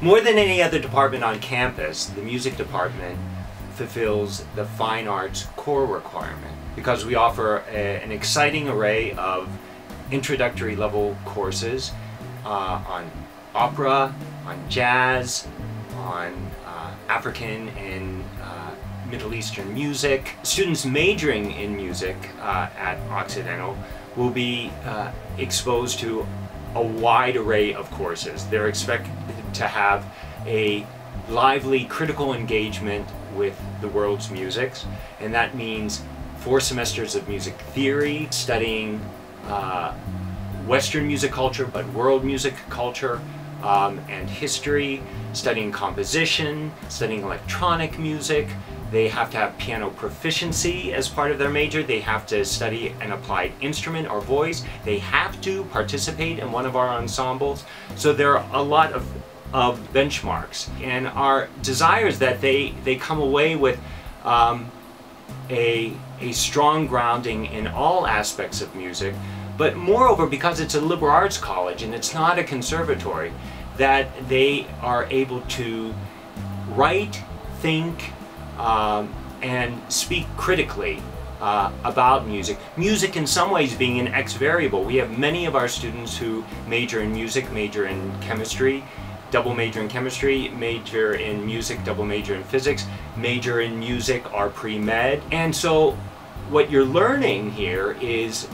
More than any other department on campus, the music department fulfills the fine arts core requirement because we offer an exciting array of introductory level courses on opera, on jazz, on African and Middle Eastern music. Students majoring in music at Occidental will be exposed to a wide array of courses. They're expected to have a lively critical engagement with the world's music, and that means 4 semesters of music theory, studying Western music culture but world music culture and history, studying composition, studying electronic music. They have to have piano proficiency as part of their major. They have to study an applied instrument or voice. They have to participate in one of our ensembles. So there are a lot of benchmarks. And our desire is that they come away with a strong grounding in all aspects of music. But moreover, because it's a liberal arts college and it's not a conservatory, that they are able to write, think, and speak critically about music. Music in some ways being an X variable. We have many of our students who major in music, major in chemistry, double major in chemistry, major in music, double major in physics, major in music, are pre-med. And so what you're learning here is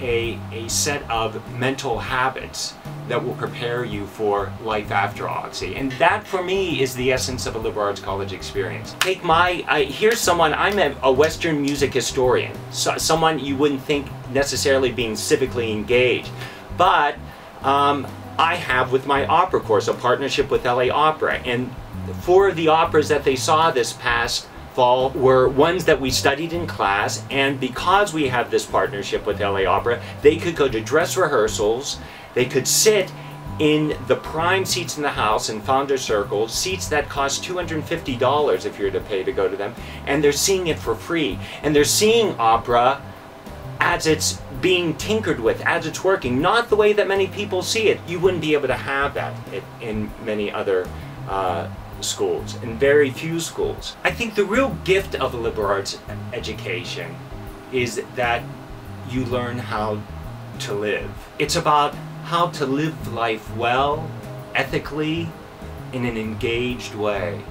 a set of mental habits that will prepare you for life after Oxy. And that, for me, is the essence of a liberal arts college experience. Take my, here's someone, I'm a Western music historian, so, someone you wouldn't think necessarily being civically engaged, but I have with my opera course a partnership with LA Opera, and 4 of the operas that they saw this past fall were ones that we studied in class, and because we have this partnership with LA Opera, they could go to dress rehearsals, they could sit in the prime seats in the house in Founder's Circle, seats that cost $250 if you're to pay to go to them, and they're seeing it for free. And they're seeing opera as it's being tinkered with, as it's working, not the way that many people see it. You wouldn't be able to have that in many other schools, in very few schools. I think the real gift of a liberal arts education is that you learn how to live. It's about how to live life well, ethically, in an engaged way.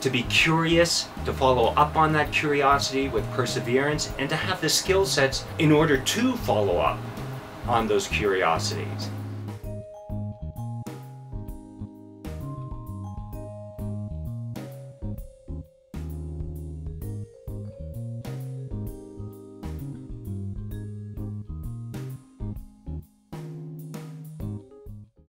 To be curious, to follow up on that curiosity with perseverance, and to have the skill sets in order to follow up on those curiosities.